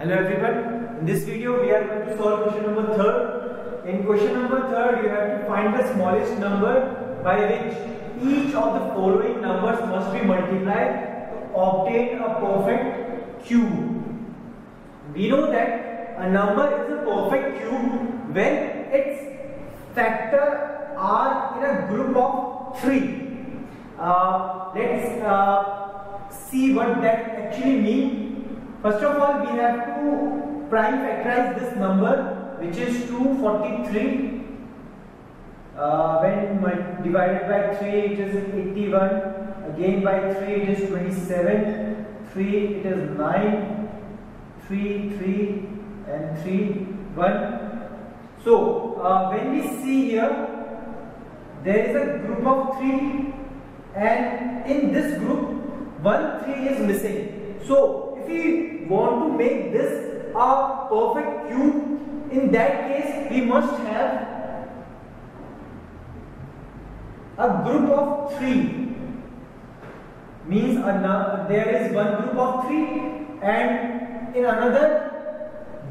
Hello everyone, in this video we are going to solve question number 3. In question number 3 you have to find the smallest number by which each of the following numbers must be multiplied to obtain a perfect cube. We know that a number is a perfect cube when its factors are in a group of 3. Let's see what that actually means. First of all, we have to prime factorize this number, which is 243. When divided by 3, it is 81. Again by 3, it is 27. 3, it is 9. 3, 3 and 3, 1. So, when we see here, there is a group of 3 and in this group, 1 3 is missing. So, if we want to make this a perfect cube, in that case we must have a group of 3. Means there is one group of 3 and in another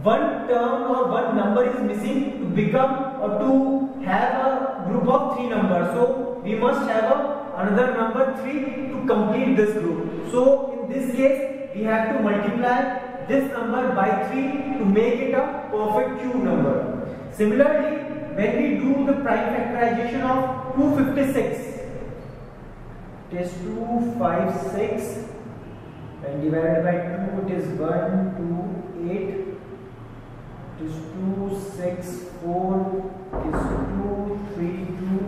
one term or one number is missing to become or to have a group of 3 numbers. So we must have another number 3 to complete this group. So in this case we have to multiply this number by 3 to make it a perfect cube number. Similarly, when we do the prime factorization of 256, it is 256, when divided by 2 it is 128, it is 264, it is 232,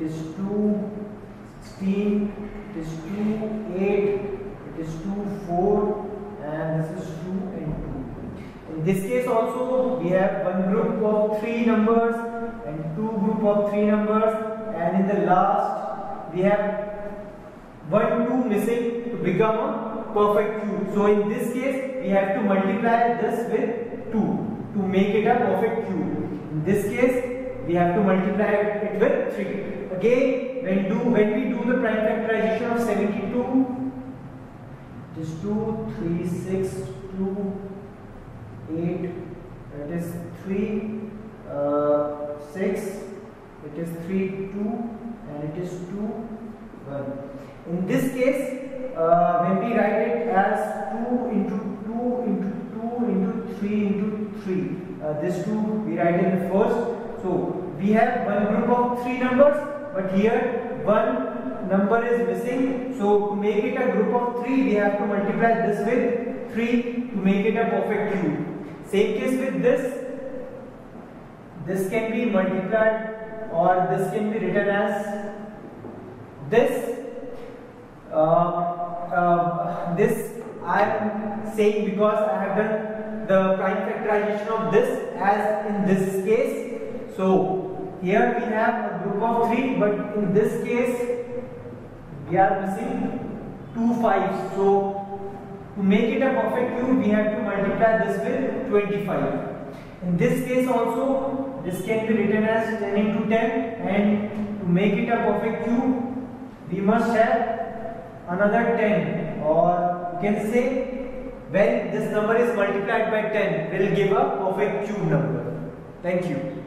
it is 216, it is 28. It is 2, 4 and this is 2 and 2. In this case also we have one group of 3 numbers and two group of 3 numbers, and in the last we have 1, 2 missing to become a perfect cube. So in this case we have to multiply this with 2 to make it a perfect cube. In this case we have to multiply it with 3. Again when we do the prime factorization of 72, it is 2, 3, 6, 2, 8, it is 3, 6, it is 3, 2 and it is 2, 1. In this case, when we write it as 2 into 2 into 2 into 3 into 3, this 2 we write in the first. So we have one group of 3 numbers, but here 1 number is missing, so to make it a group of 3 we have to multiply this with 3 to make it a perfect cube. Same case with this can be multiplied or this can be written as this. This I am saying because I have done the prime factorization of this as in this case. So here we have a group of 3, but in this case we are missing 2 5s. So to make it a perfect cube we have to multiply this with 25. In this case also this can be written as 10 into 10 and to make it a perfect cube we must have another 10, or you can say when this number is multiplied by 10 will give a perfect cube number. Thank you.